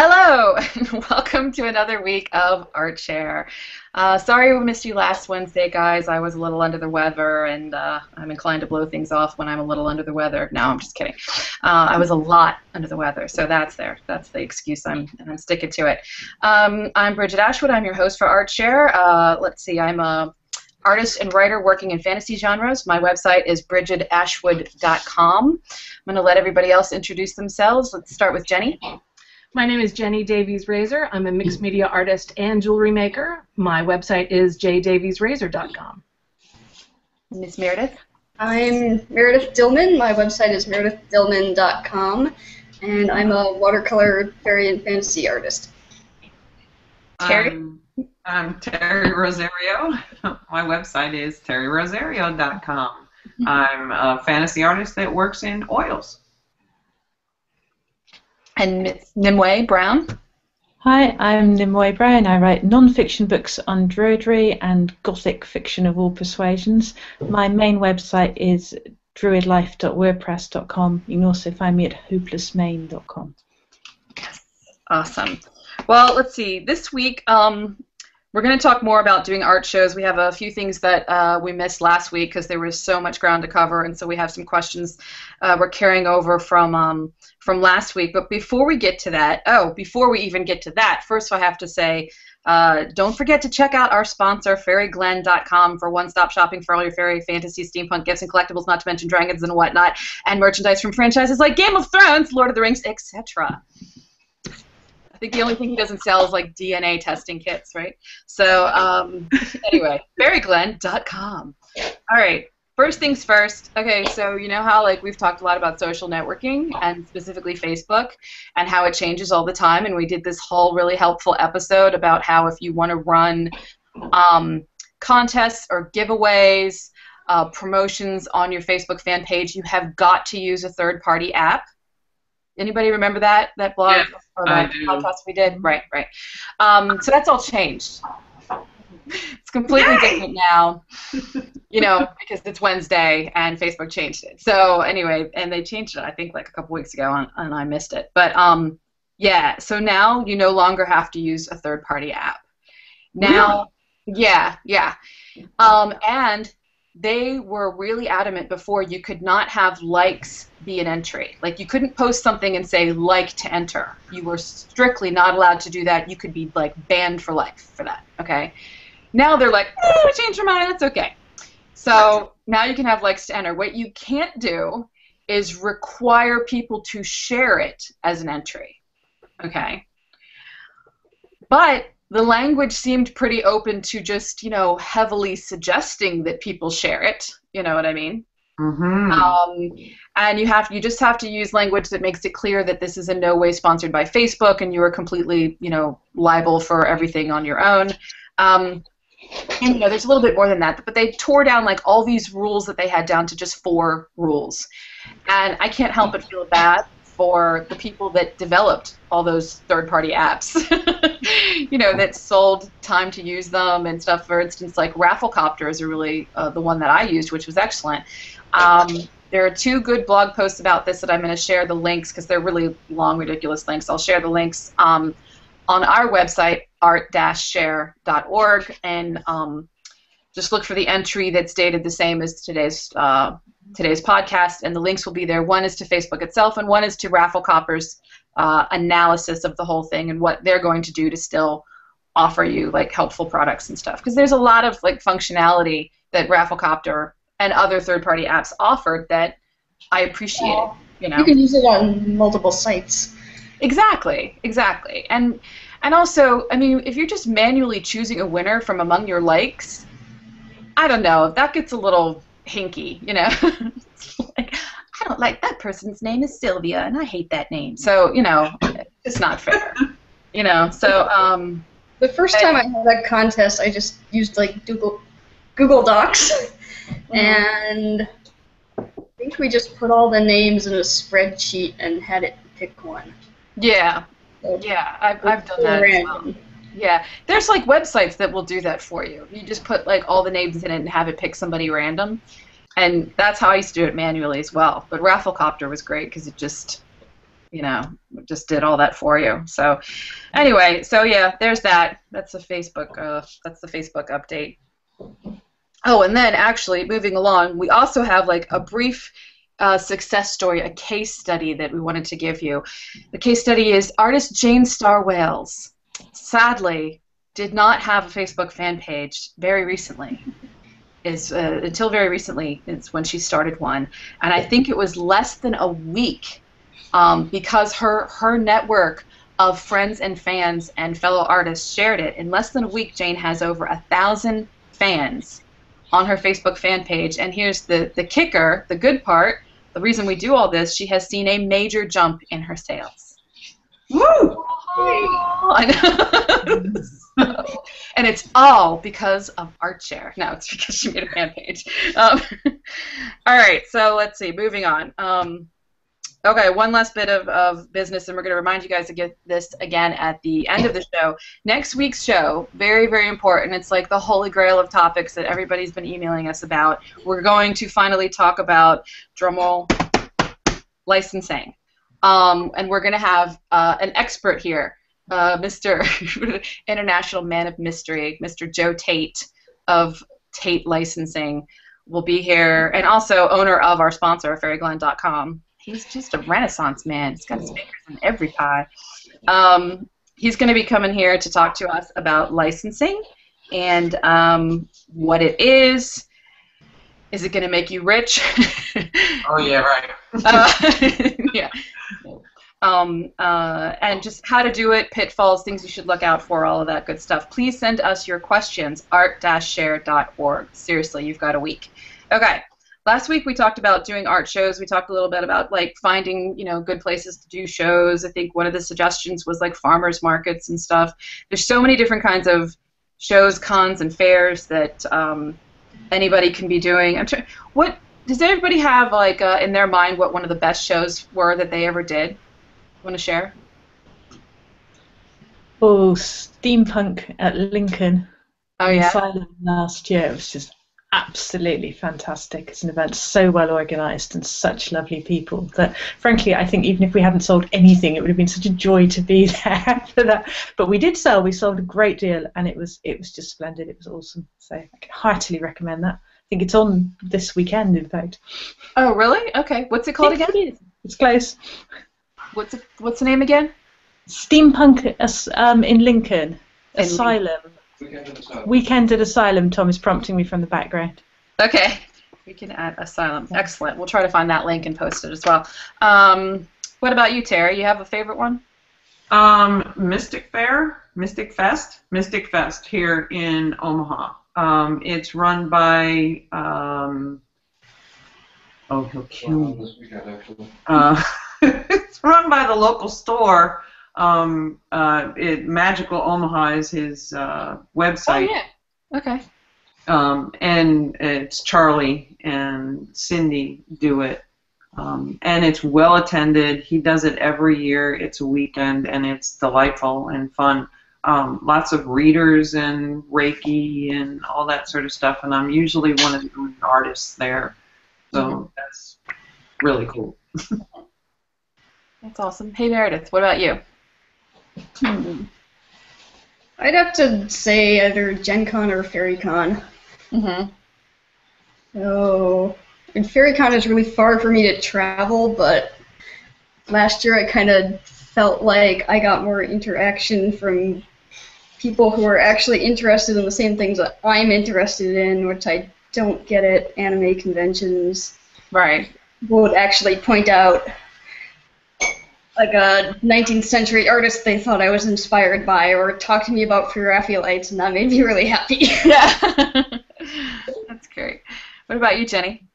Hello, and welcome to another week of Art Share. Sorry we missed you last Wednesday, guys. I was a little under the weather, and I'm inclined to blow things off when I'm a little under the weather. No, I'm just kidding. I was a lot under the weather, so that's the excuse, and I'm sticking to it. I'm Brigid Ashwood. I'm your host for Art Share. Let's see, I'm a artist and writer working in fantasy genres. My website is bridgetashwood.com. I'm going to let everybody else introduce themselves. Let's start with Jenny. My name is Jenny Davies Razor. I'm a mixed media artist and jewelry maker. My website is jdaviesrazor.com. Miss Meredith? I'm Meredith Dillman. My website is MeredithDillman.com, and I'm a watercolor fairy and fantasy artist. Terry? I'm Terry Rosario. My website is terryrosario.com. I'm a fantasy artist that works in oils. And Nimue Brown. Hi, I'm Nimue Brown. I write non-fiction books on druidry and gothic fiction of all persuasions. My main website is druidlife.wordpress.com. You can also find me at hopelessmaine.com. Yes, awesome. Well, let's see. This week, we're going to talk more about doing art shows. We have a few things that we missed last week because there was so much ground to cover, and so we have some questions we're carrying over from last week. But before we get to that, first I have to say, don't forget to check out our sponsor, FairyGlen.com, for one-stop shopping for all your fairy, fantasy, steampunk, gifts, and collectibles, not to mention dragons and whatnot, and merchandise from franchises like Game of Thrones, Lord of the Rings, etc. I think the only thing he doesn't sell is like DNA testing kits, right? So anyway, FairyGlen.com. All right, first things first. Okay, so you know how like we've talked a lot about social networking and specifically Facebook and how it changes all the time, and we did this whole really helpful episode about how if you want to run contests or giveaways, promotions on your Facebook fan page, you have got to use a third-party app. Anybody remember that blog or that podcast we did? Right. So that's all changed. It's completely different now, you know, because it's Wednesday and Facebook changed it. So anyway, and they changed it, I think, like a couple weeks ago, and I missed it. But yeah, so now you no longer have to use a third-party app. Now, really? Yeah. And they were really adamant before you could not have likes be an entry. Like you couldn't post something and say like to enter. You were strictly not allowed to do that. You could be like banned for life for that, okay? Now they're like, we changed our mind, that's okay. So now you can have likes to enter. What you can't do is require people to share it as an entry, okay? But the language seemed pretty open to just, you know, heavily suggesting that people share it. You know what I mean? Mm-hmm. And you just have to use language that makes it clear that this is in no way sponsored by Facebook, and you are completely, you know, liable for everything on your own. And you know, there's a little bit more than that, but they tore down like all these rules that they had down to just 4 rules, and I can't help but feel bad for the people that developed all those third-party apps, you know, that sold time to use them and stuff. For instance, like Rafflecopter is really the one that I used, which was excellent. There are 2 good blog posts about this that I'm going to share the links, because they're really long, ridiculous links. I'll share the links on our website, art-share.org, and just look for the entry that's dated the same as today's podcast, and the links will be there. One is to Facebook itself, and one is to Rafflecopter's analysis of the whole thing and what they're going to do to still offer you like helpful products and stuff. Because there's a lot of like functionality that Rafflecopter and other third-party apps offered that I appreciated. Yeah. You know, you can use it on multiple sites. Exactly, and also, I mean, if you're just manually choosing a winner from among your likes, I don't know, that gets a little hinky, you know. Like, I don't like that person's name is Sylvia, and I hate that name. So, you know, it's not fair. You know, so the first time I had that contest, I just used like Google Docs, and I think we just put all the names in a spreadsheet and had it pick one. Yeah, so yeah, I've done that as well. Yeah, there's like websites that will do that for you. You just put like all the names in it and have it pick somebody random, and that's how I used to do it manually as well. But Rafflecopter was great because it just you know, just did all that for you. So anyway, so yeah, there's that. That's the Facebook. That's the Facebook update. Oh, and then actually moving along, we also have like a brief success story, a case study that we wanted to give you. The case study is artist Jane Star-Wales. Sadly, did not have a Facebook fan page very recently. Until very recently is when she started one, and I think it was less than a week because her network of friends and fans and fellow artists shared it. In less than a week, Jane has over 1,000 fans on her Facebook fan page, and here's the kicker, the good part, the reason we do all this, she has seen a major jump in her sales. Woo! So, and it's all because of Art Share. No, it's because she made a fan page. All right, so let's see. Moving on. Okay, one last bit of business, and we're going to remind you guys to get this again at the end of the show. Next week's show, very, very important. It's like the holy grail of topics that everybody's been emailing us about. We're going to finally talk about, drumroll, licensing. And we're going to have an expert here, Mr. International Man of Mystery, Mr. Joe Tate of Tate Licensing will be here, and also owner of our sponsor, FairyGlen.com. He's just a renaissance man. He's got his fingers in every pie. He's going to be coming here to talk to us about licensing and what it is. Is it going to make you rich? Oh, yeah, right. Yeah. And just how to do it, pitfalls, things you should look out for, all of that good stuff. Please send us your questions, art-share.org. Seriously, you've got a week. Okay. Last week we talked about doing art shows. We talked a little bit about like finding, you know, good places to do shows. I think one of the suggestions was like farmers markets and stuff. There's so many different kinds of shows, cons, and fairs that anybody can be doing. What does everybody have like in their mind? What one of the best shows were that they ever did? Want to share? Oh, Steampunk at Lincoln. Oh yeah. Asylum last year. It was just absolutely fantastic. It's an event so well organised and such lovely people that, frankly, I think even if we hadn't sold anything, it would have been such a joy to be there for that. But we did sell. We sold a great deal, and it was just splendid. It was awesome. So I can heartily recommend that. I think it's on this weekend, in fact. Oh, really? Okay. What's it called again? It's close. What's the name again? Steampunk in Lincoln. Asylum. Weekend at Asylum. Tom is prompting me from the background. Okay. Weekend at Asylum. Excellent. We'll try to find that link and post it as well. What about you, Terry? You have a favorite one? Mystic Fest here in Omaha. It's run by. Oh, he'll kill me. It's run by the local store. Magical Omaha is his website. Oh, yeah. Okay. And it's Charlie and Cindy do it. And it's well attended. He does it every year. It's a weekend, and it's delightful and fun. Lots of readers and Reiki and all that sort of stuff, and I'm usually one of the artists there. So that's really cool. That's awesome. Hey, Meredith, what about you? I'd have to say either Gen Con or Fairy Con. So, and Fairy Con is really far for me to travel, but last year I kind of felt like I got more interaction from people who are actually interested in the same things that I'm interested in, which I don't get at anime conventions. Right. Would actually point out like a 19th century artist they thought I was inspired by, or talk to me about Free Raphaelites, and that made me really happy. Yeah. That's great. What about you, Jenny?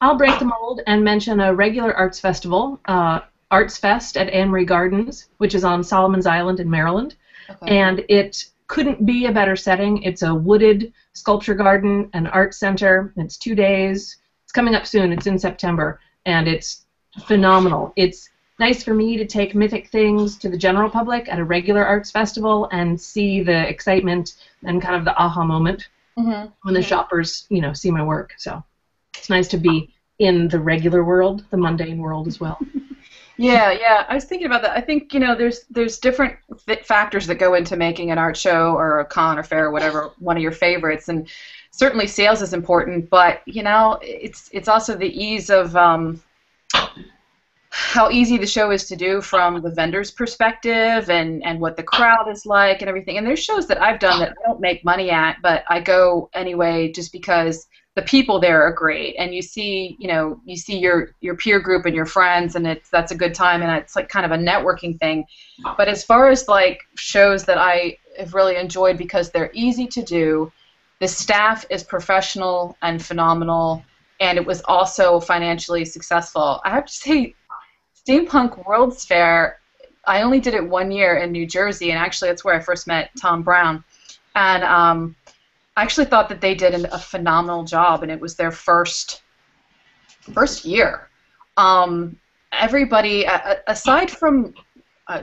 I'll break the mold and mention a regular arts festival, Arts Fest at Annemarie Gardens, which is on Solomon's Island in Maryland. Okay. And it couldn't be a better setting. It's a wooded sculpture garden, an art center. It's 2 days. It's coming up soon. It's in September, and it's phenomenal. It's nice for me to take mythic things to the general public at a regular arts festival and see the excitement and kind of the aha moment when the shoppers, you know, see my work. So it's nice to be in the regular world, the mundane world as well. Yeah. I was thinking about that. I think, you know, there's different factors that go into making an art show or a con or fair or whatever, one of your favorites, and certainly sales is important, but, you know, it's also the ease of how easy the show is to do from the vendor's perspective and what the crowd is like and everything. And there's shows that I've done that I don't make money at, but I go anyway just because the people there are great, and you see your peer group and your friends, and that's a good time, and it's like kind of a networking thing. But as far as like shows that I have really enjoyed because they're easy to do, the staff is professional and phenomenal, and it was also financially successful. I have to say, Steampunk World's Fair, I only did it one year in New Jersey, and actually that's where I first met Tom Brown, and I actually thought that they did a phenomenal job, and it was their first year. Everybody, aside from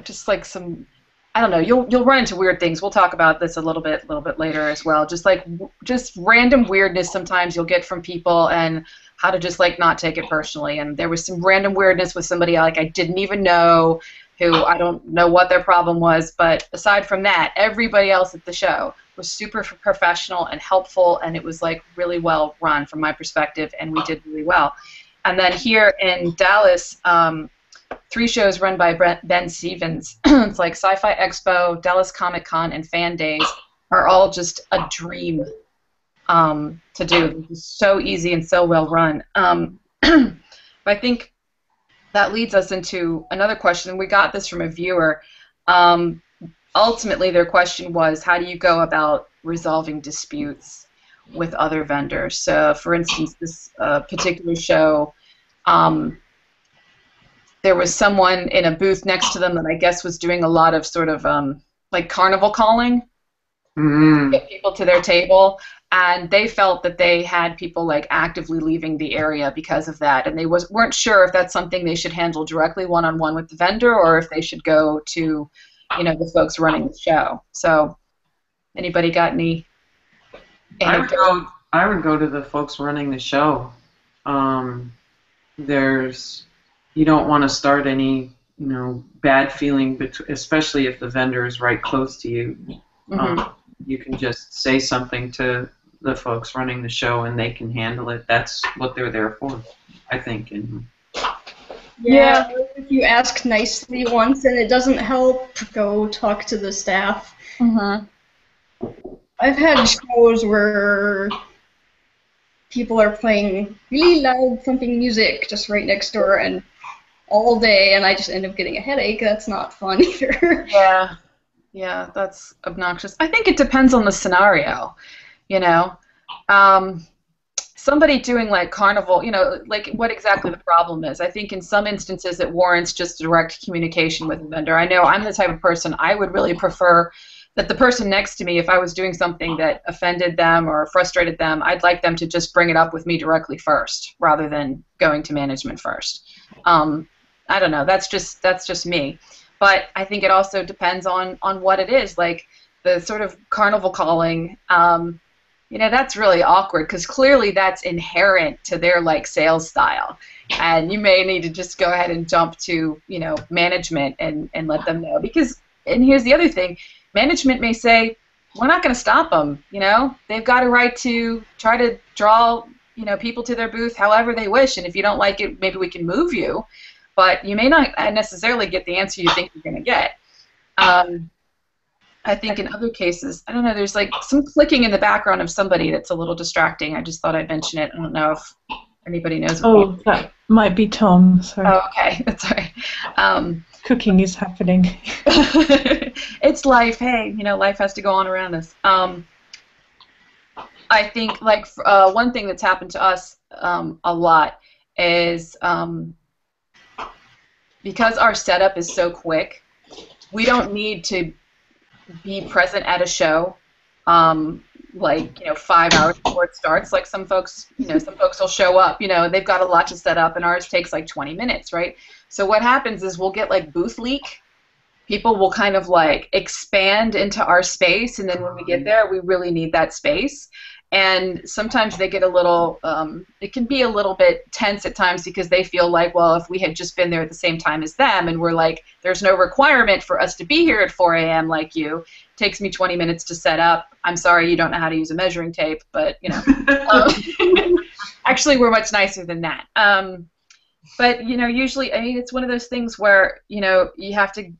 just like some, I don't know, you'll run into weird things. We'll talk about this a little bit later as well. Just like just random weirdness sometimes you'll get from people, and how to just like not take it personally. And there was some random weirdness with somebody like I didn't even know, who I don't know what their problem was, but aside from that, everybody else at the show was super professional and helpful, and it was like really well run from my perspective, and we did really well. And then here in Dallas, three shows run by Ben Stevens. It's like Sci-Fi Expo, Dallas Comic Con, and Fan Days are all just a dream to do. It was so easy and so well run. But I think that leads us into another question. We got this from a viewer. Ultimately, their question was, how do you go about resolving disputes with other vendors? So, for instance, this particular show, there was someone in a booth next to them that I guess was doing a lot of sort of like carnival calling, to get people to their table. And they felt that they had people like actively leaving the area because of that, and they weren't sure if that's something they should handle directly one-on-one with the vendor, or if they should go to, you know, the folks running the show. So, anybody got any? I would go to the folks running the show. You don't want to start any, you know, bad feeling, especially if the vendor is right close to you. You can just say something to the folks running the show, and they can handle it. That's what they're there for, I think. Yeah, if you ask nicely once and it doesn't help, go talk to the staff. I've had shows where people are playing really loud thumping music just right next door and all day, and I just end up getting a headache. That's not fun either. Yeah, that's obnoxious. I think it depends on the scenario, you know. Somebody doing like carnival, you know, like what exactly the problem is. I think in some instances it warrants just direct communication with the vendor. I know I'm the type of person, I would really prefer that the person next to me, if I was doing something that offended them or frustrated them, I'd like them to just bring it up with me directly first, rather than going to management first. I don't know. That's just me. But I think it also depends on what it is, like the sort of carnival calling, you know, that's really awkward because clearly that's inherent to their, like, sales style. And you may need to just go ahead and jump to, you know, management and let them know. Because, and here's the other thing, management may say, we're not going to stop them, you know. They've got a right to try to draw, you know, people to their booth however they wish. And if you don't like it, maybe we can move you. But you may not necessarily get the answer you think you're going to get. I think in other cases, I don't know, there's like some clicking in the background of somebody that's a little distracting. I just thought I'd mention it. I don't know if anybody knows. Oh, that might be Tom. Sorry. Oh, okay. That's all right. Cooking is happening. It's life. Hey, you know, life has to go on around us. I think like one thing that's happened to us a lot is because our setup is so quick, we don't need to be present at a show, like, you know, 5 hours before it starts. Like some folks, you know, some folks will show up, you know, they've got a lot to set up, and ours takes like 20 minutes, right? So what happens is we'll get like booth leak. People will kind of like expand into our space, and then when we get there, we really need that space. And sometimes they get a little, it can be a little bit tense at times because they feel like, well, if we had just been there at the same time as them and we're like, there's no requirement for us to be here at 4 a.m. like you. It takes me 20 minutes to set up. I'm sorry you don't know how to use a measuring tape, but, you know. Actually, we're much nicer than that. But, you know, usually, I mean, it's one of those things where, you know, you have to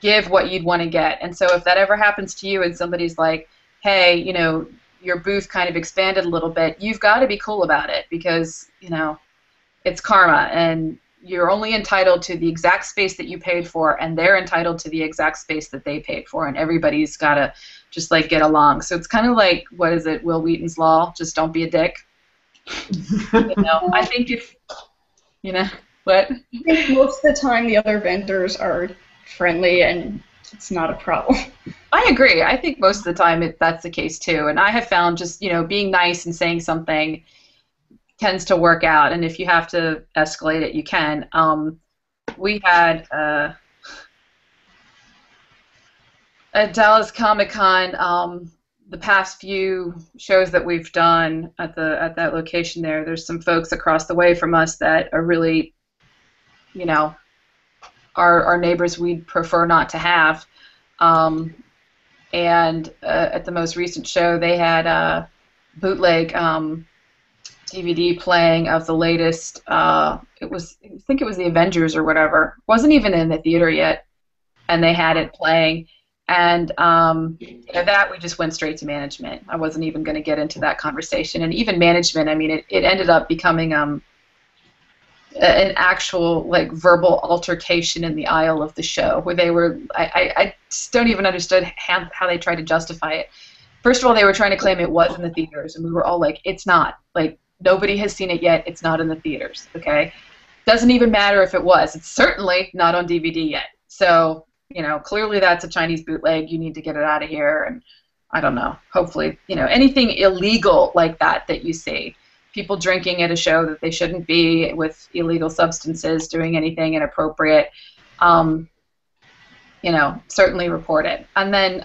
give what you'd want to get. And so if that ever happens to you and somebody's like, hey, you know, your booth kind of expanded a little bit, you've got to be cool about it because, you know, it's karma and you're only entitled to the exact space that you paid for and they're entitled to the exact space that they paid for and everybody's got to just, like, get along. So it's kind of like, what is it, Will Wheaton's Law? Just don't be a dick. You know, I think if, you know, what? I think most of the time the other vendors are friendly and it's not a problem. I agree. I think most of the time that's the case too. And I have found just, you know, being nice and saying something tends to work out. And if you have to escalate it, you can. We had at Dallas Comic Con the past few shows that we've done at that location there. There's some folks across the way from us that are really, you know, our neighbors we'd prefer not to have. And at the most recent show, they had a bootleg DVD playing of the latest. It was, I think it was the Avengers or whatever. It wasn't even in the theater yet, and they had it playing. And you know, that we just went straight to management. I wasn't even going to get into that conversation. And even management, I mean, it ended up becoming an actual, like, verbal altercation in the aisle of the show where they were, I just don't even understand how they tried to justify it. First of all, they were trying to claim it was in the theaters, and we were all like, it's not. Like, nobody has seen it yet. It's not in the theaters, okay? Doesn't even matter if it was. It's certainly not on DVD yet. So, you know, clearly that's a Chinese bootleg. You need to get it out of here, and I don't know. Hopefully, you know, anything illegal like that that you see. People drinking at a show that they shouldn't be with illegal substances, doing anything inappropriate, you know, certainly report it. And then,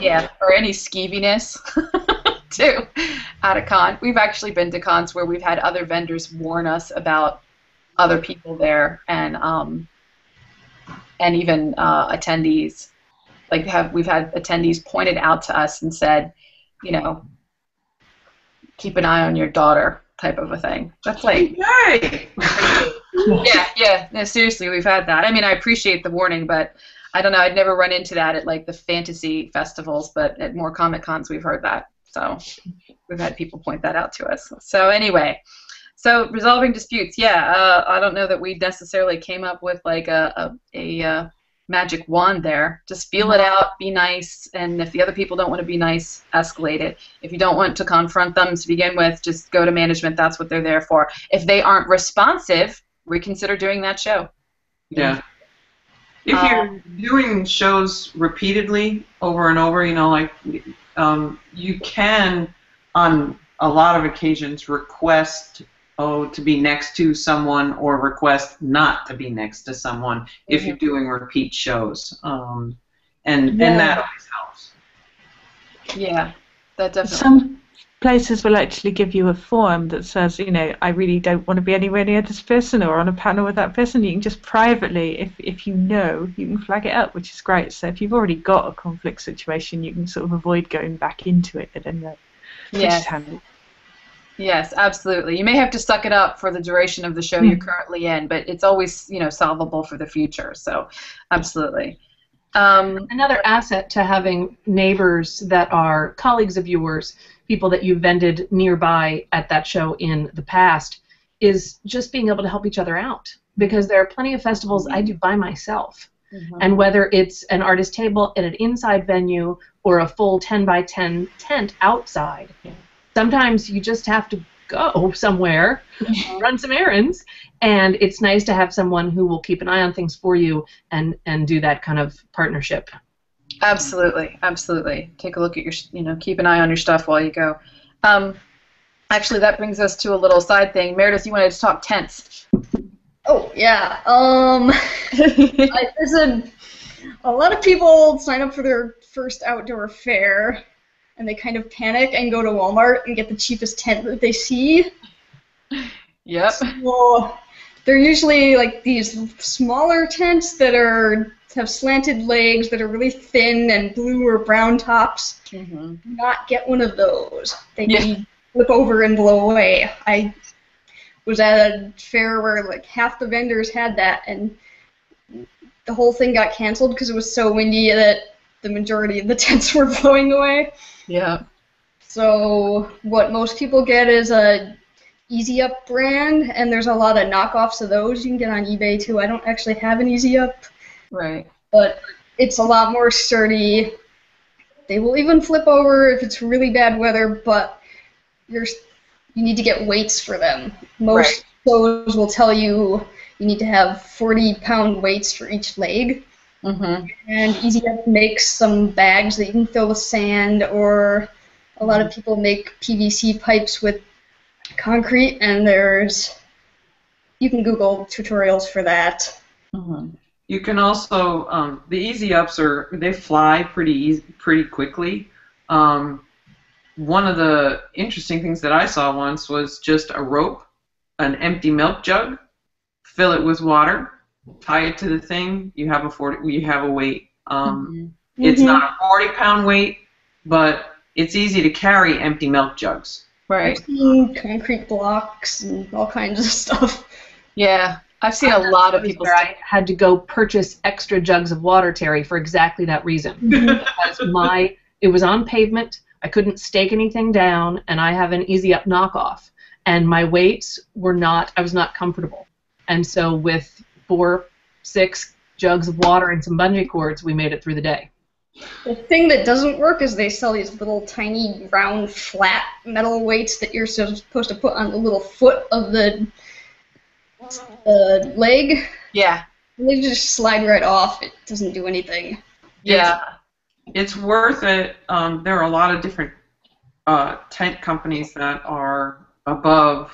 yeah, or any skeeviness, too, at a con. We've actually been to cons where we've had other vendors warn us about other people there and even attendees. Like, we've had attendees pointed out to us and said, you know, keep an eye on your daughter type of a thing. That's like, hey! yeah, no, seriously, we've had that. I mean, I appreciate the warning, but I don't know, I'd never run into that at, like, the fantasy festivals, but at more comic cons we've heard that. So we've had people point that out to us. So anyway, so resolving disputes, yeah, I don't know that we necessarily came up with, like, a magic wand there. Just feel it out, be nice, and if the other people don't want to be nice, escalate it. If you don't want to confront them to begin with, just go to management. That's what they're there for. If they aren't responsive, reconsider doing that show. Yeah. If you're doing shows repeatedly over and over, you know, like, you can, on a lot of occasions, request to be next to someone or request not to be next to someone if you're doing repeat shows. And that always helps. Yeah, that definitely. Some places will actually give you a form that says, you know, I really don't want to be anywhere near this person or on a panel with that person. You can just privately, if you know, you can flag it up, which is great. So if you've already got a conflict situation, you can sort of avoid going back into it at any rate. Yes. Yes, absolutely. You may have to suck it up for the duration of the show you're currently in, but it's always, you know, solvable for the future. So, absolutely. Another asset to having neighbors that are colleagues of yours, people that you vended nearby at that show in the past, is just being able to help each other out. Because there are plenty of festivals I do by myself. Mm-hmm. And whether it's an artist table at an inside venue or a full 10 by 10 tent outside, sometimes you just have to go somewhere, run some errands, and it's nice to have someone who will keep an eye on things for you and do that kind of partnership. Absolutely, absolutely. Take a look at your, you know, keep an eye on your stuff while you go. Actually, that brings us to a little side thing. Meredith, you wanted to talk tents. Oh, yeah. There's a lot of people sign up for their first outdoor fair, and they kind of panic and go to Walmart and get the cheapest tent that they see. Yep. So they're usually like these smaller tents that are have slanted legs that are really thin and blue or brown tops. Mm-hmm. Do not get one of those. They can flip over and blow away. I was at a fair where like half the vendors had that, and the whole thing got canceled because it was so windy that the majority of the tents were blowing away. Yeah. So what most people get is a EZ-Up brand, and there's a lot of knockoffs of those you can get on eBay too. I don't actually have an EZ-Up. Right. But it's a lot more sturdy. They will even flip over if it's really bad weather, but you need to get weights for them. Most shows will tell you you need to have 40-pound weights for each leg. Mm-hmm. And EZ-Up makes some bags that you can fill with sand, or a lot of people make PVC pipes with concrete, and you can Google tutorials for that. Mm-hmm. You can also the EZ-Ups they fly pretty quickly. One of the interesting things that I saw once was just a rope, an empty milk jug, fill it with water, tie it to the thing. You have a weight. Mm-hmm. It's not a 40-pound weight, but it's easy to carry empty milk jugs. Right. I've seen concrete blocks and all kinds of stuff. Yeah, I've seen a lot of people. I had to go purchase extra jugs of water, Terry, for exactly that reason. Because it was on pavement. I couldn't stake anything down, and I have an EZ-Up knockoff, and my weights were not. I was not comfortable, and so with 4, 6 jugs of water and some bungee cords, we made it through the day. The thing that doesn't work is they sell these little tiny round flat metal weights that you're supposed to put on the little foot of the leg. Yeah. And they just slide right off. It doesn't do anything. Yeah. It's worth it. There are a lot of different tent companies that are above,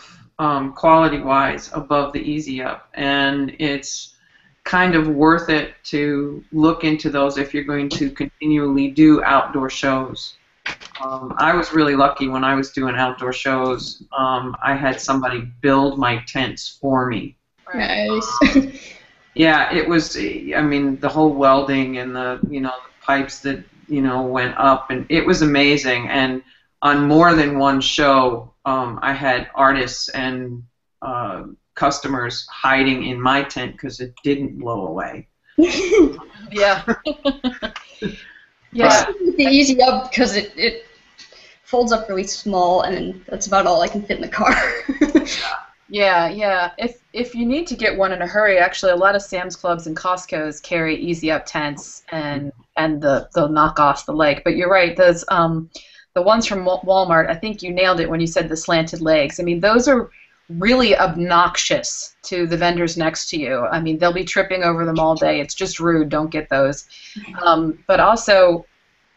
quality-wise, above the EZ-Up, and it's kind of worth it to look into those if you're going to continually do outdoor shows. I was really lucky when I was doing outdoor shows. I had somebody build my tents for me. Nice. Yeah, it was, I mean, the whole welding and the pipes that, went up, and it was amazing. And on more than one show, I had artists and customers hiding in my tent because it didn't blow away. Yeah. Yeah. The EZ-Up, because it folds up really small, and that's about all I can fit in the car. Yeah. If you need to get one in a hurry, actually, a lot of Sam's Clubs and Costco's carry EZ-Up tents, and they'll knock off the leg. But you're right, those the ones from Walmart. I think you nailed it when you said the slanted legs. I mean, those are really obnoxious to the vendors next to you. I mean, they'll be tripping over them all day. It's just rude. Don't get those. But also,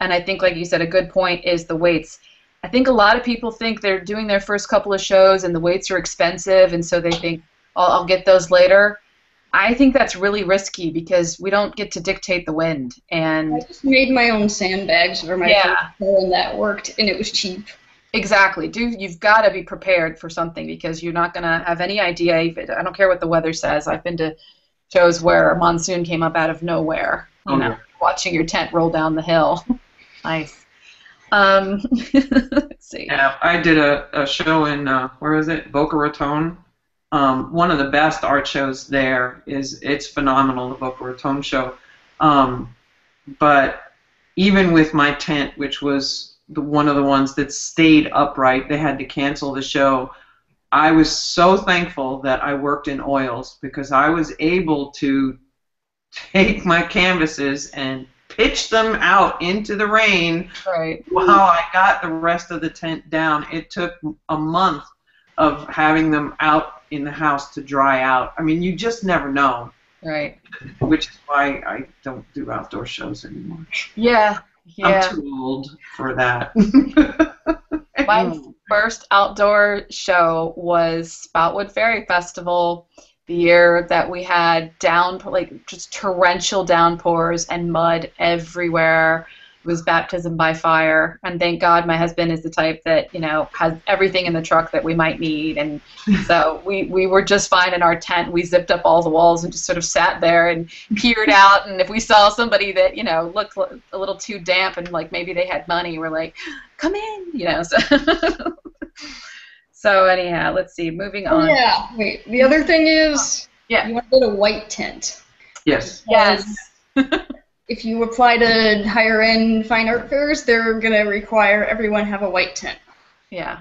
and I think, like you said, a good point is the weights. I think a lot of people think they're doing their first couple of shows and the weights are expensive, and so they think, I'll get those later. I think that's really risky because we don't get to dictate the wind. And I just made my own sandbags for my phone, and that worked, and it was cheap. Exactly. You've got to be prepared for something because you're not going to have any idea. I don't care what the weather says. I've been to shows where a monsoon came up out of nowhere, watching your tent roll down the hill. Nice. Let's see. Yeah, I did a show in, where was it, Boca Raton. One of the best art shows there. It's phenomenal, the Boca Raton show. But even with my tent, which was one of the ones that stayed upright, they had to cancel the show. I was so thankful that I worked in oils because I was able to take my canvases and pitch them out into the rain while I got the rest of the tent down. It took a month of having them out in the house to dry out. I mean, you just never know. Right. Which is why I don't do outdoor shows anymore. Yeah. Yeah. I'm too old for that. My first outdoor show was Spoutwood Fairy Festival, the year that we had just torrential downpours and mud everywhere, was baptism by fire, and thank God my husband is the type that, you know, has everything in the truck that we might need, and so we were just fine in our tent. We zipped up all the walls and just sort of sat there and peered out, and if we saw somebody that, you know, looked a little too damp and like maybe they had money, we're like, come in, you know. So anyhow, let's see, moving on. Yeah, wait, the other thing is, yeah, you want to go to white tent. Yes. Yes. If you apply to higher-end fine art fairs, they're going to require everyone have a white tent. Yeah,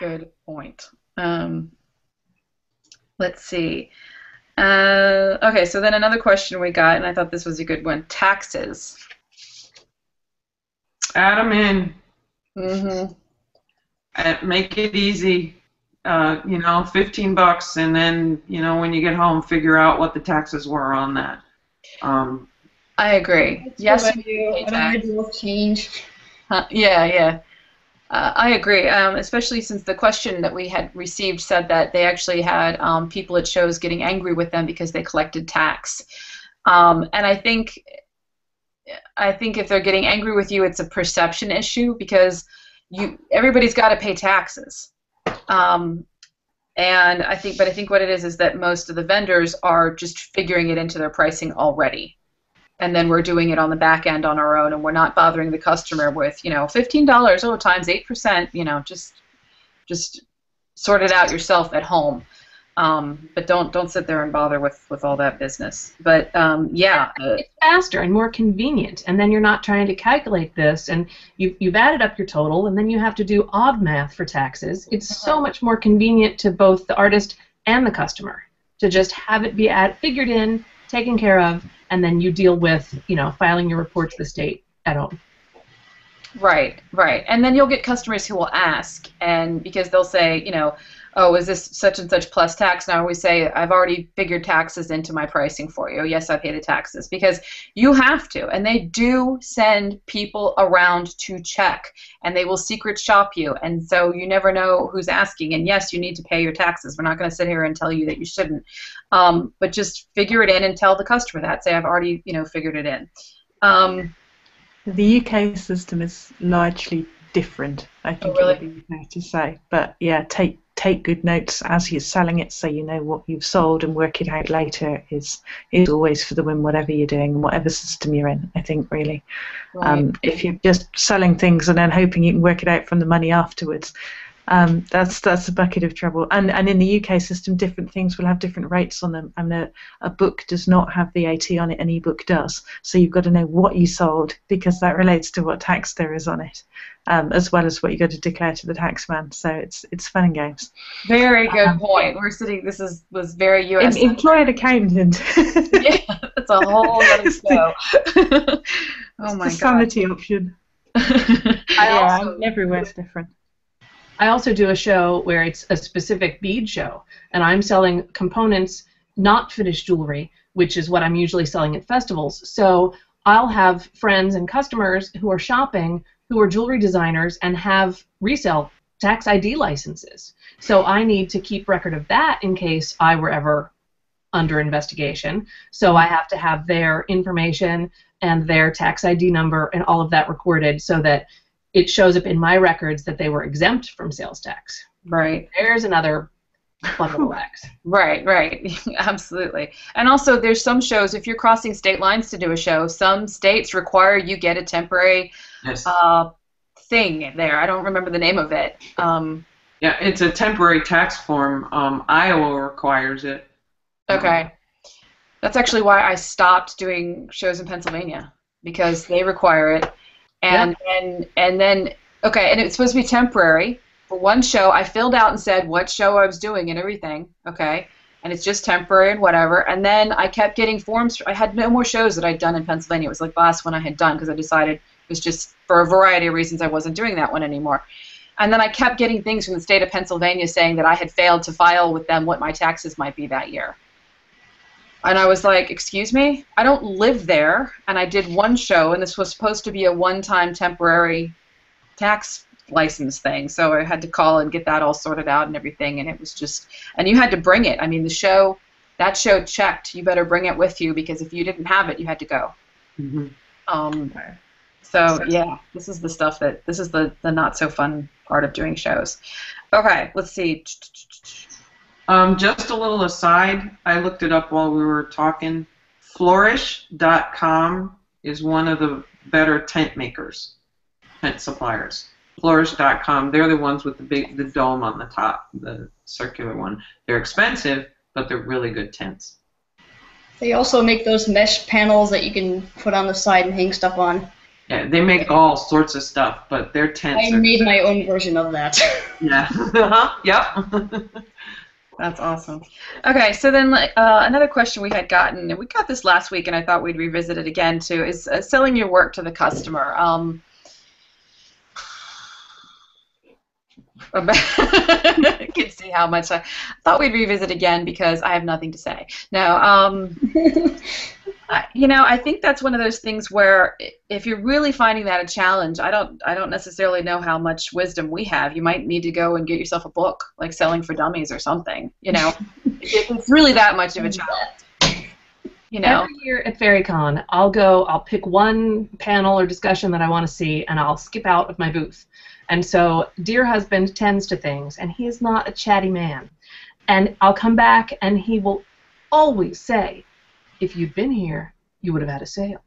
good point. Let's see. Okay, so then another question we got, and I thought this was a good one, taxes. Add them in. Mm-hmm. Make it easy. You know, $15, and then, you know, when you get home, figure out what the taxes were on that. I agree. That's yes, you change. Yeah, yeah. I agree, especially since the question that we had received said that they actually had people at shows getting angry with them because they collected tax. And I think if they're getting angry with you, it's a perception issue, because everybody's got to pay taxes. And I think what it is that most of the vendors are just figuring it into their pricing already. And then we're doing it on the back end on our own, and we're not bothering the customer with, you know, $15 times 8%. You know, just sort it out yourself at home. But don't sit there and bother with all that business. But yeah, it's faster and more convenient, and then you're not trying to calculate this, and you've added up your total, and then you have to do odd math for taxes. It's so much more convenient to both the artist and the customer to just have it be figured in, taken care of, and then you deal with, you know, filing your report to the state at home. Right, right. And then you'll get customers who will ask, and because they'll say, you know, oh, is this such and such plus tax? And I always say, I've already figured taxes into my pricing for you. Yes, I pay the taxes, because you have to. And they do send people around to check, and they will secret shop you. And so you never know who's asking. And yes, you need to pay your taxes. We're not going to sit here and tell you that you shouldn't. But just figure it in and tell the customer that. Say, I've already, you know, figured it in. The UK system is largely different, I think. Oh, really? It would be fair to say. But yeah, take good notes as you're selling it, so you know what you've sold, and work it out later is always for the win, whatever you're doing, whatever system you're in, I think, really. Right. If you're just selling things and then hoping you can work it out from the money afterwards, that's a bucket of trouble. And in the UK system, different things will have different rates on them. And a book does not have VAT on it, an e-book does. So you've got to know what you sold, because that relates to what tax there is on it, as well as what you've got to declare to the tax man. So it's fun and games. Very good point. We're sitting. This was very US. Employed accountant. Yeah, that's a whole other show. Oh my God. Sanity option. Yeah, everywhere's different. I also do a show where it's a specific bead show, and I'm selling components, not finished jewelry, which is what I'm usually selling at festivals. So I'll have friends and customers who are shopping, who are jewelry designers, and have resale tax ID licenses. So I need to keep record of that in case I were ever under investigation. So I have to have their information and their tax ID number and all of that recorded, so that it shows up in my records that they were exempt from sales tax. Right. There's another bundle of wax. Right, right. Absolutely. And also, there's some shows, if you're crossing state lines to do a show, some states require you get a temporary thing there. I don't remember the name of it. Yeah, it's a temporary tax form. Iowa requires it. Okay. That's actually why I stopped doing shows in Pennsylvania, because they require it. And, yeah. and then, okay, and it's supposed to be temporary. For one show, I filled out and said what show I was doing and everything, okay, and it's just temporary and whatever. And then I kept getting forms. I had no more shows that I'd done in Pennsylvania. It was like the last one I had done, because I decided it was just for a variety of reasons I wasn't doing that one anymore. And then I kept getting things from the state of Pennsylvania saying that I had failed to file with them what my taxes might be that year. And I was like, excuse me? I don't live there, and I did one show, and this was supposed to be a one-time temporary tax license thing, so I had to call and get that all sorted out and everything, and it was just, and you had to bring it. I mean, the show, that show checked, you better bring it with you, because if you didn't have it, you had to go. Mm-hmm. So yeah, this is the stuff that, this is the not so fun part of doing shows. Okay, let's see. Just a little aside, I looked it up while we were talking. Flourish.com is one of the better tent makers, tent suppliers. Flourish.com, they're the ones with the big, the dome on the top, the circular one. They're expensive, but they're really good tents. They also make those mesh panels that you can put on the side and hang stuff on. Yeah, they make all sorts of stuff, but their tents are... I made my own version of that. Yeah. Yep. That's awesome. Okay, so then another question we had gotten, and we got this last week, and I thought we'd revisit it again, too, is selling your work to the customer. I can see how much I thought we'd revisit again because I have nothing to say. No, you know, I think that's one of those things where if you're really finding that a challenge, I don't necessarily know how much wisdom we have. You might need to go and get yourself a book, like Selling for Dummies or something. You know, it's really that much of a challenge. You know, every year at Fairy Con, I'll pick one panel or discussion that I want to see, and I'll skip out of my booth. And so dear husband tends to things, and he is not a chatty man. And I'll come back, and he will always say, if you'd been here, you would have had a sale.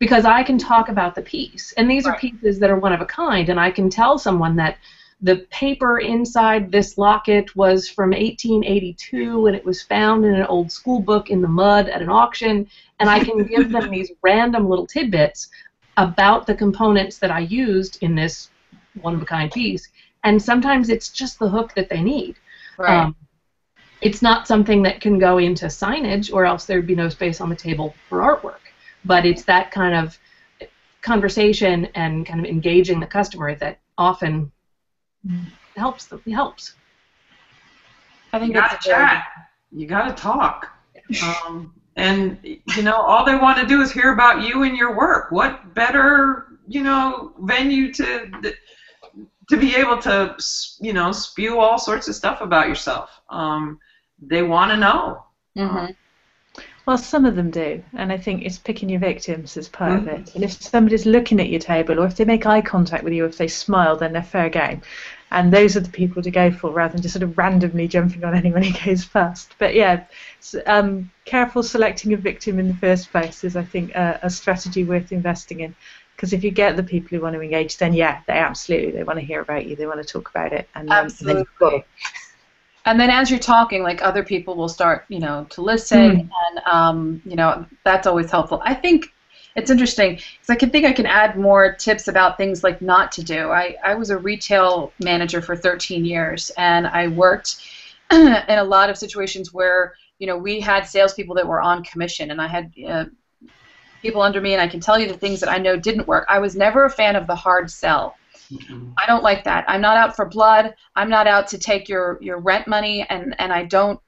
Because I can talk about the piece. And these are pieces that are one of a kind, and I can tell someone that the paper inside this locket was from 1882, and it was found in an old school book in the mud at an auction, and I can give them these random little tidbits about the components that I used in this one-of-a-kind piece, and sometimes it's just the hook that they need. Right. It's not something that can go into signage, or else there'd be no space on the table for artwork. But it's that kind of conversation and kind of engaging the customer that often helps them. Helps. I think you gotta chat. You gotta talk. And you know, all they want to do is hear about you and your work. What better, you know, venue to be able to, you know, spew all sorts of stuff about yourself. They want to know. Mm-hmm. Well, some of them do, and I think it's picking your victims is part mm-hmm. of it. And if somebody's looking at your table, or if they make eye contact with you, if they smile, then they're fair game. And those are the people to go for, rather than just sort of randomly jumping on anyone who goes past. But yeah, careful selecting a victim in the first place is, I think, a strategy worth investing in. Because if you get the people who want to engage, then yeah, they want to hear about you, they want to talk about it, and absolutely. And then as you're talking, like, other people will start, you know, to listen, and you know, that's always helpful. I think it's interesting because I can add more tips about things like not to do. I was a retail manager for 13 years, and I worked in a lot of situations where, you know, we had salespeople that were on commission, and I had people under me, and I can tell you the things that I know didn't work. I was never a fan of the hard sell. Mm-hmm. I don't like that. I'm not out for blood. I'm not out to take your rent money, and I don't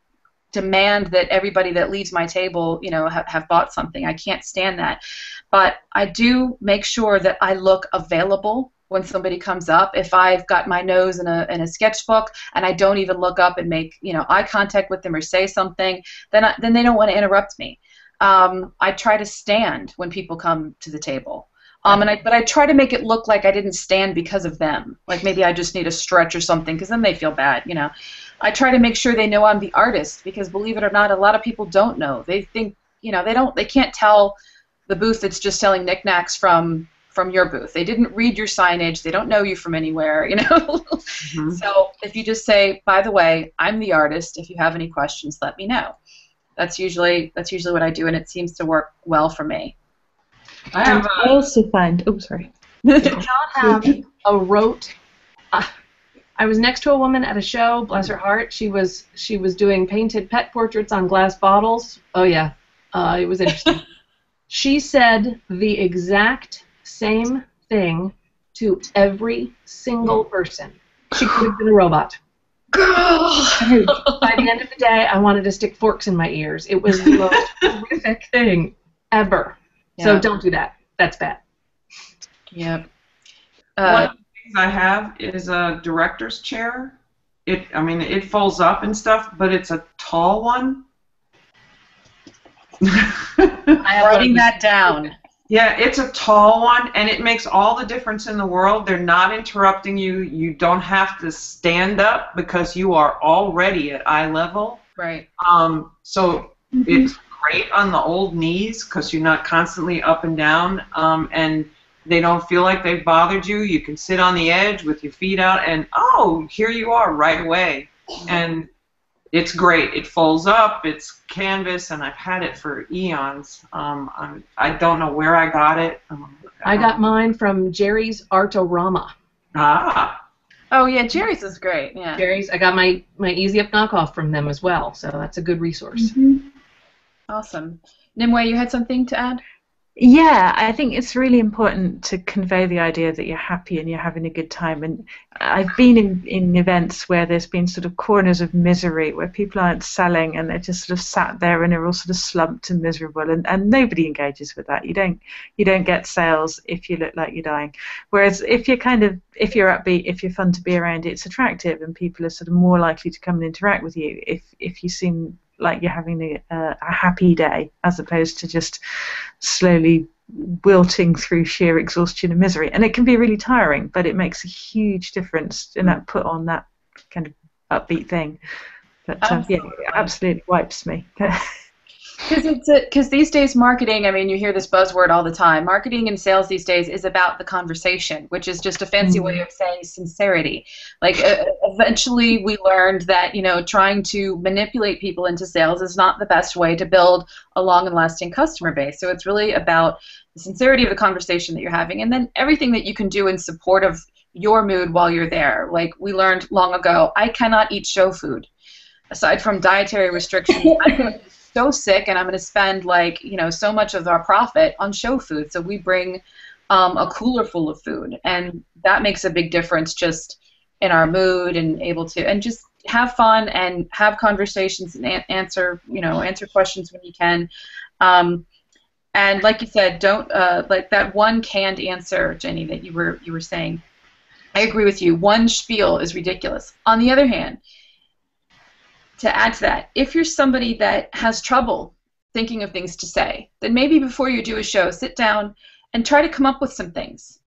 demand that everybody that leaves my table, you know, have bought something. I can't stand that. But I do make sure that I look available when somebody comes up. If I've got my nose in a sketchbook and I don't even look up and make, you know, eye contact with them or say something, then they don't want to interrupt me. I try to stand when people come to the table, but I try to make it look like I didn't stand because of them. Like, maybe I just need a stretch or something, because then they feel bad, you know. I try to make sure they know I'm the artist, because believe it or not, a lot of people don't know. They think, you know, they can't tell the booth that's just selling knickknacks from your booth. They didn't read your signage. They don't know you from anywhere, you know. Mm-hmm. So if you just say, by the way, I'm the artist. If you have any questions, let me know. That's usually what I do, and it seems to work well for me. I also find, oops, sorry. You cannot have a rote. I was next to a woman at a show. Bless her heart. She was doing painted pet portraits on glass bottles. Oh yeah, it was interesting. She said the exact same thing to every single person. She could have been a robot. Girl! By the end of the day, I wanted to stick forks in my ears. It was the most horrific thing ever. Yeah. So don't do that. That's bad. Yep. One of the things I have is a director's chair. I mean, it folds up and stuff, but it's a tall one. I'm writing that down. Yeah, it's a tall one, and it makes all the difference in the world. They're not interrupting you. You don't have to stand up because you are already at eye level. Right. So it's great on the old knees because you're not constantly up and down, and they don't feel like they've bothered you. You can sit on the edge with your feet out, and, oh, here you are right away. And it's great. It folds up. It's canvas, and I've had it for eons. I don't know where I got it. I got mine from Jerry's Artorama. Ah. Oh, yeah, Jerry's is great. Yeah. Jerry's. I got my EZ-Up knockoff from them as well, so that's a good resource. Mm-hmm. Awesome. Nimue, you had something to add? Yeah, I think it's really important to convey the idea that you're happy and you're having a good time. And I've been in events where there's been sort of corners of misery where people aren't selling and they're just sort of sat there and they're all sort of slumped and miserable, and nobody engages with that. You don't get sales if you look like you're dying. Whereas if you're upbeat, if you're fun to be around, it's attractive and people are sort of more likely to come and interact with you if you seem like you're having a happy day, as opposed to just slowly wilting through sheer exhaustion and misery. And it can be really tiring, but it makes a huge difference in that put on that kind of upbeat thing. But absolutely. Yeah, it absolutely wipes me. Because these days marketing, I mean, you hear this buzzword all the time, marketing and sales these days is about the conversation, which is just a fancy way of saying sincerity. Like, eventually we learned that, you know, trying to manipulate people into sales is not the best way to build a long and lasting customer base. So it's really about the sincerity of the conversation that you're having, and then everything that you can do in support of your mood while you're there. Like, we learned long ago, I cannot eat show food. Aside from dietary restrictions, I'm so sick, and I'm going to spend, like, you know, so much of our profit on show food. So we bring a cooler full of food, and that makes a big difference just in our mood and able to, and just have fun and have conversations and answer questions when you can. And like you said, don't like that one canned answer, Jenny, that you were saying. I agree with you. One spiel is ridiculous. On the other hand, to add to that, if you're somebody that has trouble thinking of things to say, then maybe before you do a show, sit down and try to come up with some things,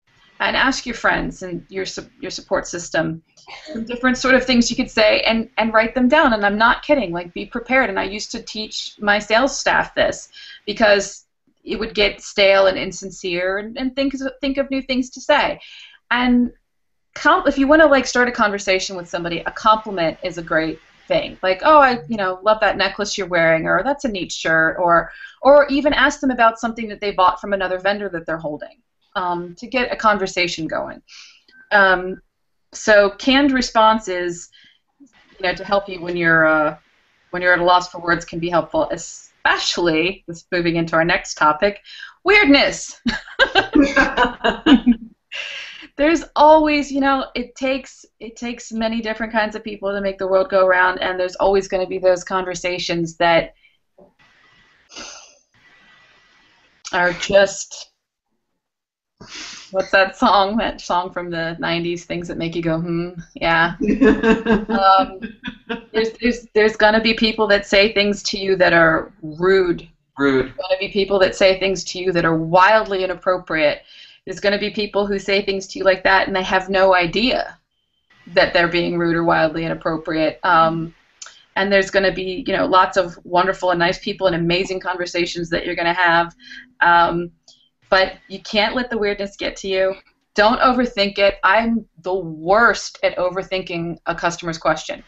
and ask your friends and your support system some different sort of things you could say, and write them down. And I'm not kidding. Like, be prepared. And I used to teach my sales staff this because it would get stale and insincere, and think of new things to say. And if you want to, like, start a conversation with somebody, a compliment is a great thing. Like, oh, I, you know, love that necklace you're wearing, or that's a neat shirt, or even ask them about something that they bought from another vendor that they're holding, to get a conversation going. So canned responses, you know, to help you when you're at a loss for words, can be helpful, especially, this moving into our next topic, weirdness. There's always, you know, it takes many different kinds of people to make the world go around, and there's always going to be those conversations that are just, what's that song? That song from the 90s, things that make you go, yeah. There's going to be people that say things to you that are rude. There's going to be people that say things to you that are wildly inappropriate. There's going to be people who say things to you like that, and they have no idea that they're being rude or wildly inappropriate. And there's going to be, you know, lots of wonderful and nice people and amazing conversations that you're going to have. But you can't let the weirdness get to you. Don't overthink it. I'm the worst at overthinking a customer's question.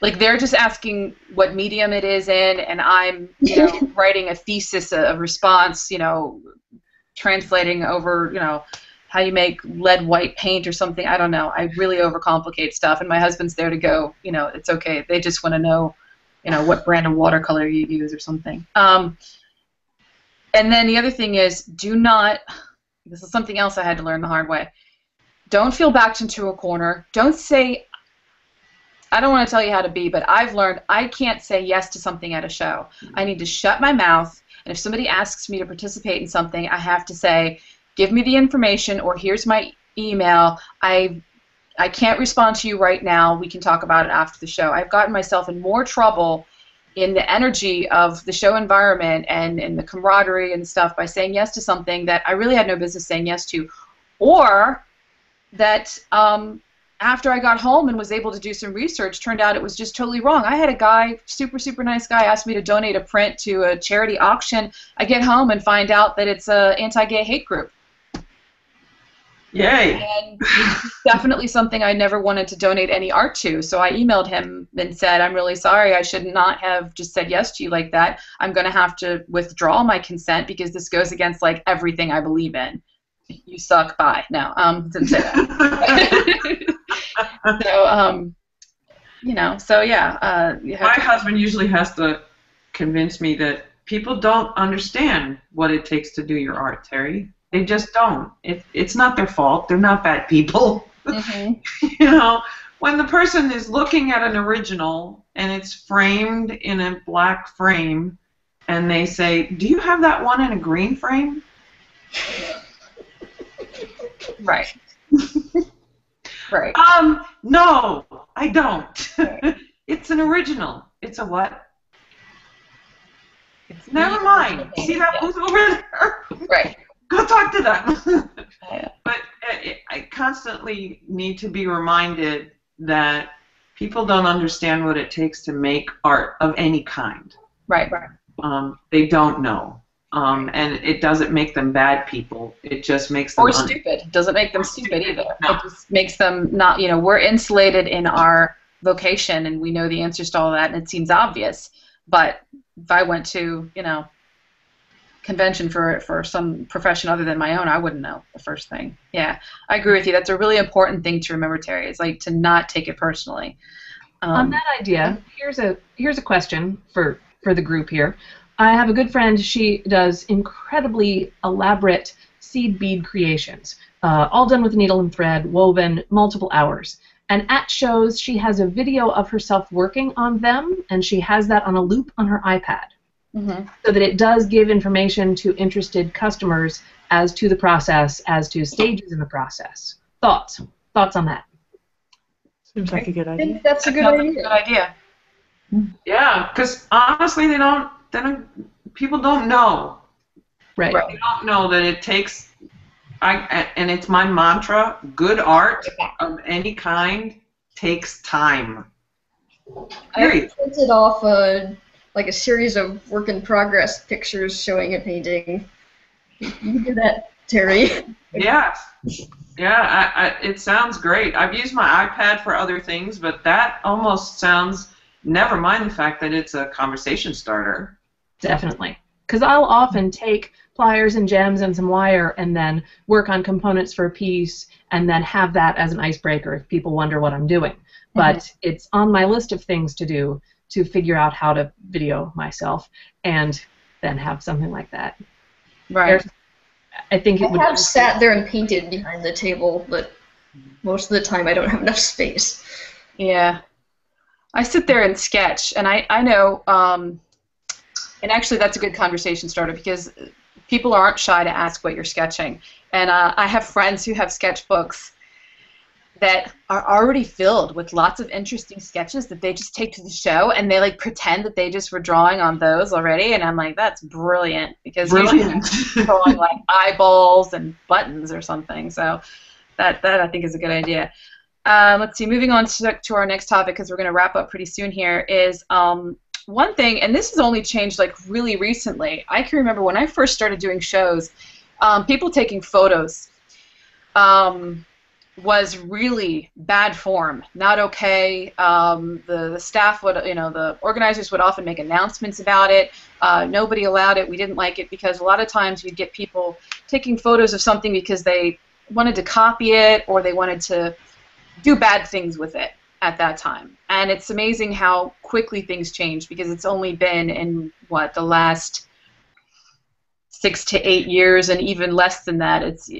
Like, they're just asking what medium it is in, and I'm, you know, writing a thesis, a response, you know, translating over, you know, how you make lead white paint or something. I don't know. I really overcomplicate stuff, and my husband's there to go, you know, it's okay. They just want to know, you know, what brand of watercolor you use or something. And then the other thing is, do not, this is something else I had to learn the hard way, don't feel backed into a corner. Don't say, I don't want to tell you how to be, but I've learned I can't say yes to something at a show. I need to shut my mouth. And if somebody asks me to participate in something, I have to say, give me the information, or here's my email. I can't respond to you right now. We can talk about it after the show. I've gotten myself in more trouble in the energy of the show environment and in the camaraderie and stuff by saying yes to something that I really had no business saying yes to, or that after I got home and was able to do some research, turned out it was just totally wrong. I had a guy, super nice guy, asked me to donate a print to a charity auction. I get home and find out that it's an anti-gay hate group. Yay! And it's definitely something I never wanted to donate any art to, so I emailed him and said, I'm really sorry, I should not have just said yes to you like that. I'm going to have to withdraw my consent because this goes against, like, everything I believe in. You suck, bye. No, didn't say that. So, you know, so yeah. My husband usually has to convince me that people don't understand what it takes to do your art, Terry. They just don't. It's not their fault. They're not bad people. Mm-hmm. You know, when the person is looking at an original and it's framed in a black frame and they say, do you have that one in a green frame? Right. Right. No, I don't. Right. It's an original. It's a what? It's never mind. See that booth over there? Right. Go talk to them. But I constantly need to be reminded that people don't understand what it takes to make art of any kind. Right, right. They don't know. And it doesn't make them bad people. It just makes them... Or stupid. It doesn't make them stupid either. No. It just makes them not, you know, we're insulated in our vocation and we know the answers to all that and it seems obvious. But if I went to, you know, convention for some profession other than my own, I wouldn't know the first thing. Yeah, I agree with you. That's a really important thing to remember, Terry. It's like to not take it personally. On that idea, here's a question for the group here. I have a good friend. She does incredibly elaborate seed bead creations, all done with needle and thread, woven multiple hours. And at shows, she has a video of herself working on them, and she has that on a loop on her iPad. Mm-hmm. So that it does give information to interested customers as to the process, as to stages in the process. Thoughts on that? Seems like a good idea. I think that's a good idea. Yeah, because honestly, people don't know. Right. They don't know that it takes. And it's my mantra: good art of any kind takes time. Period. I printed off like a series of work in progress pictures showing a painting. You can do that, Terry. Yeah. Yeah, it sounds great. I've used my iPad for other things, but that almost sounds, never mind the fact that it's a conversation starter. Definitely. Because I'll often take pliers and gems and some wire and then work on components for a piece and then have that as an icebreaker if people wonder what I'm doing. Mm-hmm. But it's on my list of things to do to figure out how to video myself and then have something like that. Right. I think it would have sat there and painted behind the table, but most of the time I don't have enough space. Yeah. I sit there and sketch, and I know, and actually that's a good conversation starter because people aren't shy to ask what you're sketching. And I have friends who have sketchbooks that are already filled with lots of interesting sketches that they just take to the show and they like pretend that they just were drawing on those already, and I'm like, that's brilliant, because usually they're drawing like eyeballs and buttons or something. So that I think is a good idea. Let's see, moving on to our next topic because we're going to wrap up pretty soon here, is one thing, and this has only changed like really recently. I can remember when I first started doing shows, people taking photos was really bad form, not okay. The staff would, you know, the organizers would often make announcements about it. Nobody allowed it. We didn't like it because a lot of times you'd get people taking photos of something because they wanted to copy it or they wanted to do bad things with it at that time. And it's amazing how quickly things change because it's only been in, what, the last 6 to 8 years, and even less than that, it's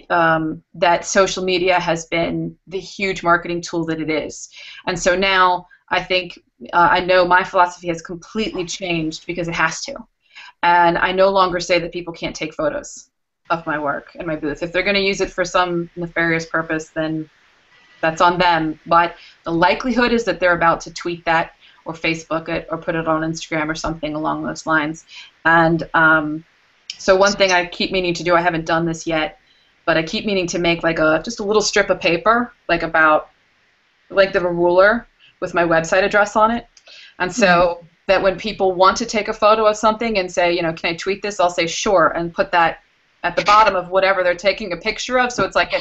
that social media has been the huge marketing tool that it is. And so now I think, I know my philosophy has completely changed because it has to. And I no longer say that people can't take photos of my work and my booth. If they're going to use it for some nefarious purpose, then that's on them. But the likelihood is that they're about to tweet that or Facebook it or put it on Instagram or something along those lines. And so one thing I keep meaning to do, I haven't done this yet, but I keep meaning to make like just a little strip of paper, like about the ruler with my website address on it. And so that when people want to take a photo of something and say, you know, can I tweet this? I'll say sure and put that at the bottom of whatever they're taking a picture of, so it's like an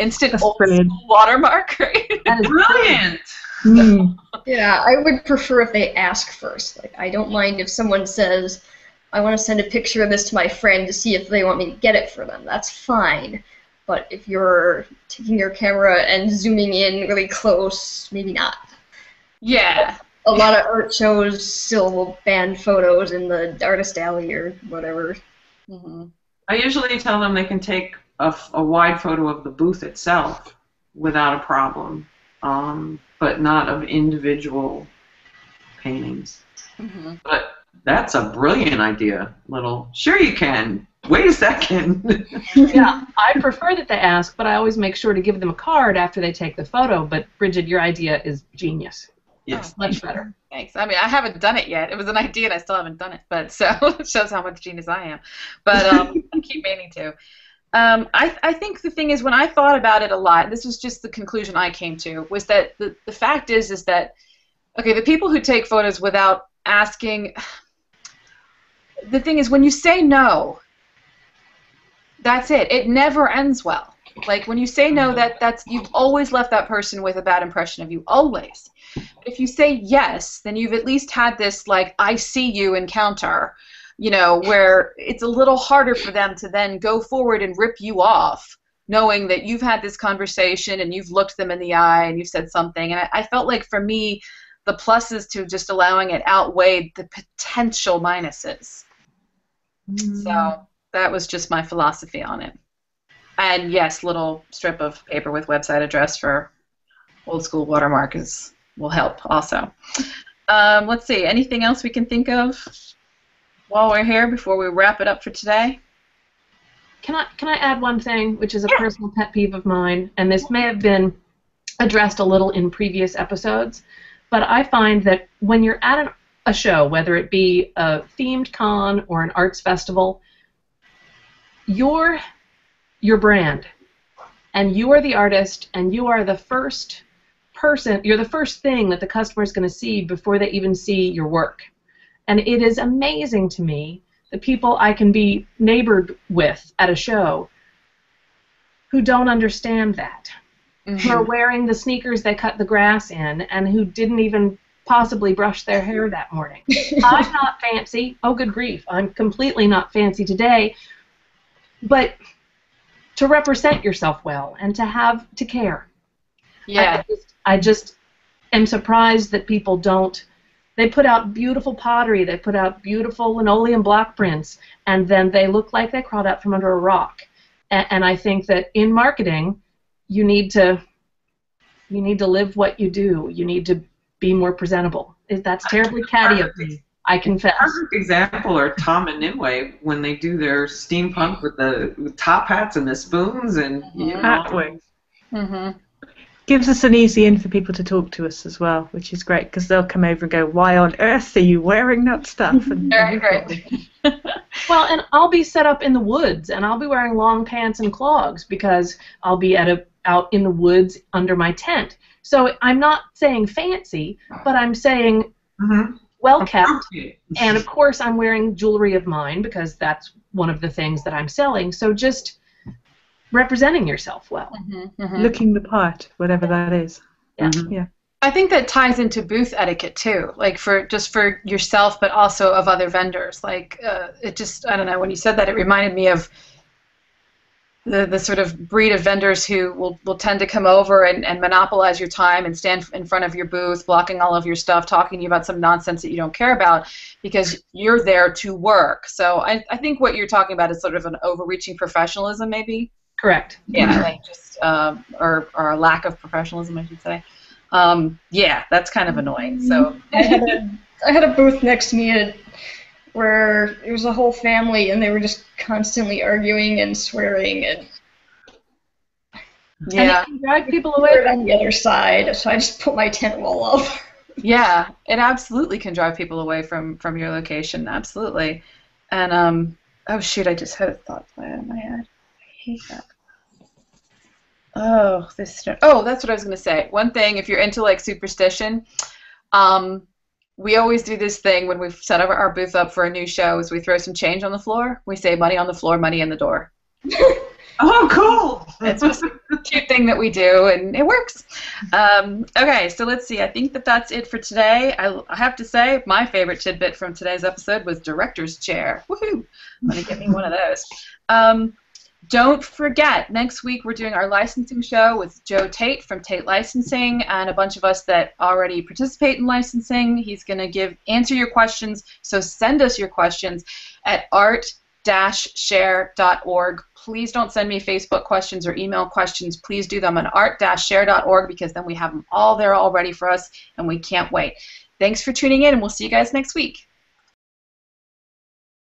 instant old school watermark. Right? That is brilliant. Yeah, I would prefer if they ask first. Like, I don't mind if someone says, I want to send a picture of this to my friend to see if they want me to get it for them. That's fine. But if you're taking your camera and zooming in really close, maybe not. Yeah. A lot of art shows still will ban photos in the artist alley or whatever. I usually tell them they can take a wide photo of the booth itself without a problem, but not of individual paintings. But that's a brilliant idea, little. Sure you can. Wait a second. Yeah, I prefer that they ask, but I always make sure to give them a card after they take the photo. But Brigid, your idea is genius. Yes. Oh, much better. Thanks. I mean, I haven't done it yet. It was an idea and I still haven't done it, but so it shows how much genius I am. But I keep meaning to. I think the thing is, when I thought about it a lot, this was just the conclusion I came to, was that the fact is that, okay, the people who take photos without asking, the thing is, when you say no, that's it. It never ends well. Like, when you say no, that's you've always left that person with a bad impression of you, always. If you say yes, then you've at least had this, like, I see you encounter, you know, where it's a little harder for them to then go forward and rip you off, knowing that you've had this conversation and you've looked them in the eye and you've said something. And I felt like, for me, the pluses to just allowing it outweighed the potential minuses. So that was just my philosophy on it. And yes, little strip of paper with website address for old school watermark will help also. Let's see, anything else we can think of while we're here before we wrap it up for today? Can I add one thing, which is a personal pet peeve of mine, and this may have been addressed a little in previous episodes, but I find that when you're at a show, whether it be a themed con or an arts festival, you're your brand, and you are the artist, and you are the first person, you're the first thing that the customer is going to see before they even see your work. And it is amazing to me, the people I can be neighbored with at a show who don't understand that, who are wearing the sneakers they cut the grass in, and who didn't even possibly brush their hair that morning. I'm not fancy. Oh, good grief. I'm completely not fancy today. But to represent yourself well and to care. Yeah. I just am surprised that people don't. They put out beautiful pottery, they put out beautiful linoleum block prints, and then they look like they crawled out from under a rock. And I think that in marketing, you need to live what you do. You need to be more presentable. That's terribly catty of me. I confess. A perfect example are Tom and Nimue when they do their steampunk with the top hats and the spoons and gives us an easy in for people to talk to us as well, which is great because they'll come over and go, "Why on earth are you wearing that stuff?" And very great. Well, and I'll be set up in the woods and I'll be wearing long pants and clogs because I'll be out in the woods under my tent. So I'm not saying fancy, but I'm saying. Well kept, and of course I'm wearing jewelry of mine because that's one of the things that I'm selling, so just representing yourself well. Looking the part, whatever that is. Yeah. I think that ties into booth etiquette too, like for yourself but also of other vendors. Like it just, I don't know, when you said that it reminded me of the sort of breed of vendors who will tend to come over and monopolize your time and stand in front of your booth, blocking all of your stuff, talking to you about some nonsense that you don't care about because you're there to work. So I think what you're talking about is sort of an overreaching professionalism, maybe? Correct. Yeah, like just or a lack of professionalism, I should say. Yeah, that's kind of annoying. So I had a booth next to me where it was a whole family and they were just constantly arguing and swearing and it can drag people away from the other side, so I just put my tent wall up. Yeah, it absolutely can drive people away from your location, absolutely. And, oh shoot, I just had a thought fly out of my head. I hate that. Oh, that's what I was going to say. One thing, if you're into, like, superstition, we always do this thing when we've set our booth up for a new show is we throw some change on the floor. We say, money on the floor, money in the door. Oh, cool! It's just a cute thing that we do, and it works. Okay, so let's see. I think that's it for today. I have to say, my favorite tidbit from today's episode was director's chair. Woohoo! I'm going to get me one of those. Don't forget, next week we're doing our licensing show with Joe Tate from Tate Licensing and a bunch of us that already participate in licensing. He's going to answer your questions, so send us your questions at art-share.org. Please don't send me Facebook questions or email questions. Please do them on art-share.org because then we have them all there all ready for us, and we can't wait. Thanks for tuning in, and we'll see you guys next week.